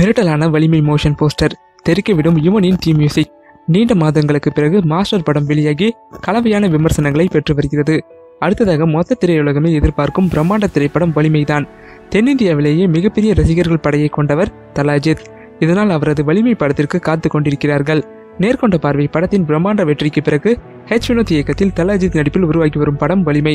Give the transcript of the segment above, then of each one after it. மிரட்டலான வலிமை motion poster, தெறிக்கவிடும் யுவனின் தீம் மியூசிக் நீண்ட மாதங்களுக்கு பிறகு மாஸ்டர் படம் வெளியாகி கலவையான விமர்சனங்களை பெற்று வருகிறது. அடுத்ததாக மொத்த திரையுலகமே எதிர்பார்க்கும் பிரம்மாண்ட திரைப்படம் வலிமைதான். தென்னிந்தியாவிலேயே மிகப்பெரிய ரசிகர்கள் படையை கொண்டவர் தல அஜித். இதனால் அவரது வலிமை படத்திற்கு காத்து கொண்டிருக்கிறார்கள். நேர்கொண்ட பார்வை படத்தின் பிரம்மாண்ட வெற்றிக்கு பிறகு H வினோத் இயக்கத்தில் தல அஜித் நடிப்பில் உருவாக்கி வரும் படம் வலிமை.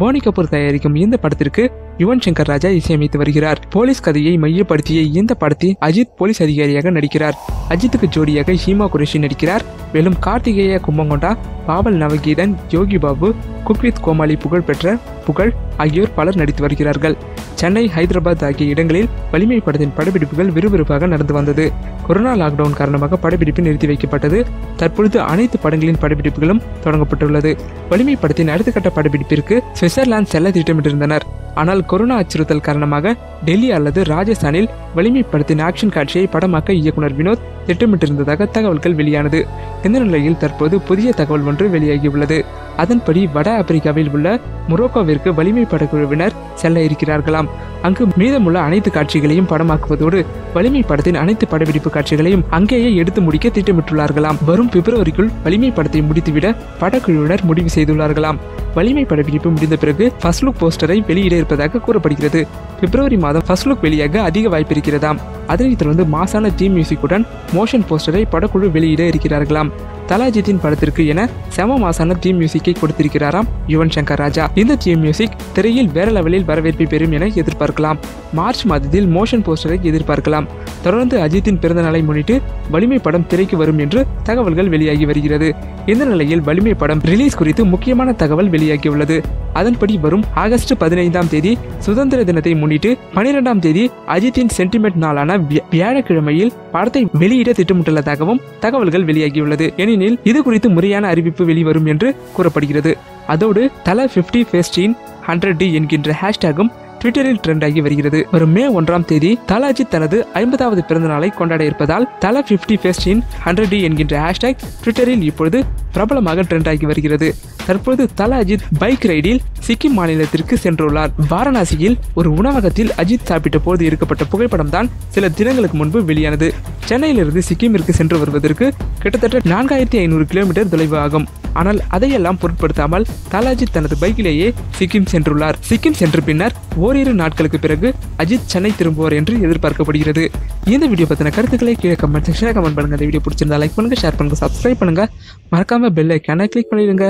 போனி கபூர் தயாரிக்கும் இந்த படத்திற்கு யுவன் சங்கர் ராஜா இசையமைத்து வருகிறார். போலீஸ் கதையை மையப்படுத்திய இந்த படத்தில் அஜித் போலீஸ் அதிகாரியாக நடிக்கிறார். அஜித்துக்கு ஜோடியாக ஹீமா குரேஷி நடிக்கிறார். மேலும் கார்த்திகேயா கும்பங்கொண்டா, பாவல் நவகீதன், யோகி பாபு, குக்வித் கோமாளி புகழ்பெற்ற புகழ் ஆகியோர் பலர் நடித்து வருகிறார்கள். சென்னை, ஹைதராபாத் ஆகிய இடங்களில் வலிமை படத்தின் படப்பிடிப்புகள் விறுவிறுப்பாக நடந்து வந்தது. கொரோனா லாக்டவுன் காரணமாக படப்பிடிப்பு நிறுத்தி வைக்கப்பட்டது. தற்பொழுது அனைத்து படங்களின் படப்பிடிப்புகளும் தொடங்கப்பட்டுள்ளது. வலிமை படத்தின் அடுத்த கட்ட படப்பிடிப்பிற்கு சுவிட்சர்லாந்து செல்ல திட்டமிட்டிருந்தனர். ஆனால் கொரோனா அச்சுறுத்தல் காரணமாக டெல்லி அல்லது ராஜஸ்தானில் வலிமை படத்தின் ஆக்ஷன் காட்சியை படமாக்க இயக்குனர் வினோத் திட்டமிட்டிருந்ததாக தகவல்கள் வெளியானது. இந்த நிலையில் தற்போது புதிய தகவல் ஒன்று வெளியாகியுள்ளது. அதன்படி வட ஆப்பிரிக்காவில் உள்ள மொரோக்கோவிற்கு வலிமை படக்குழுவினர் செல்ல இருக்கிறார்களாம். அங்கு மீதமுள்ள அனைத்து காட்சிகளையும் படமாக்குவதோடு வலிமை படத்தின் அனைத்து படப்பிடிப்பு காட்சிகளையும் அங்கேயே எடுத்து முடிக்க திட்டமிட்டுள்ளார்களாம். வரும் பிப்ரவரிக்குள் வலிமை படத்தை முடித்துவிட படக்குழுவினர் முடிவு செய்துள்ளார்களாம். வலிமை படப்பிடிப்பு முடிந்த பிறகு ஃபர்ஸ்ட் லுக் போஸ்டரை வெளியிட இருப்பதாக கூறப்படுகிறது. பிப்ரவரி மாதம் ஃபர்ஸ்ட் லுக் வெளியாக அதிக வாய்ப்பு இருக்கிறதாம். அதனைத் தொடர்ந்து மாசான தீம் மியூசிக்குடன் மோஷன் போஸ்டரை படக்குழு வெளியிட இருக்கிறார்களாம். தல அஜித்தின் படத்திற்கு என செம மாசான தீம் மியூசிக்கை கொடுத்திருக்கிறாராம் யுவன் சங்கர் ராஜா. இந்த தீம் மியூசிக் திரையில் வேற லெவலில் வரவேற்பை பெறும் என எதிர்பார்க்கலாம். மார்ச் மாதத்தில் மோஷன் போஸ்டரை எதிர்பார்க்கலாம். தொடர்ந்து அஜித்தின் பிறந்த நாளை முன்னிட்டு வலிமை படம் திரைக்கு வரும் என்று தகவல்கள் வெளியாகி வருகிறது. இந்த நிலையில் வலிமை படம் ரிலீஸ் குறித்து முக்கியமான தகவல் வெளியாகியுள்ளது. அதன்படி வரும் ஆகஸ்ட் 15 சுதந்திர தினத்தை முன்னிட்டு 12 அஜித்தின் சென்டிமெண்ட் நாளான வியாழக்கிழமையில் படத்தை வெளியிட திட்டமிட்டுள்ளதாகவும் தகவல்கள் வெளியாகியுள்ளது. எனினில் இது குறித்து முறையான அறிவிப்பு வெளிவரும் என்று கூறப்படுகிறது. அதோடு தல 50 ஃபேஸ்டீன் 100D என்கின்ற ஹேஷ்டாகும் ட்விட்டரில் ட்ரெண்ட் ஆகி வருகிறது. வரும் மே 1 தல அஜித் தனது 50வது பிறந்த நாளை கொண்டாட இருப்பதால் தல 50 ஃபேஸ்டீன் 100D என்கின்ற ஹேஷ்டாக் ட்விட்டரில் இப்பொழுது பிரபலமாக ட்ரெண்ட் ஆகி வருகிறது. தற்போது தல அஜித் பைக் ரைடில் சிக்கிம் மாநிலத்திற்கு சென்றுள்ளார். வாரணாசியில் ஒரு உணவகத்தில் அஜித் சாப்பிட்ட போது எடுக்கப்பட்ட புகைப்படம் தான் சில தினங்களுக்கு முன்பு வெளியானது. சென்னையிலிருந்து சிக்கிமிற்கு சென்று வருவதற்கு கிட்டத்தட்ட 4500 கிலோமீட்டர் தொலைவு ஆகும். ஆனால் அதையெல்லாம் பொருட்படுத்தாமல் தல அஜித் தனது பைக்கிலேயே சிக்கிம் சென்றுள்ளார். சிக்கிம் சென்ற பின்னர் ஓரிரு நாட்களுக்கு பிறகு அஜித் சென்னை திரும்புவார் என்று எதிர்பார்க்கப்படுகிறது. இந்த வீடியோ பற்றின கருத்துக்களை கீழே கமெண்ட் செக்ஷனில் கமெண்ட் பண்ணுங்க. இந்த வீடியோ பிடிச்சிருந்தா லைக் பண்ணுங்க, ஷேர் பண்ணுங்க, சப்ஸ்கிரைப் பண்ணுங்க. மறக்காம பெல் ஐக்கானை கிளிக் பண்ணிடுங்க.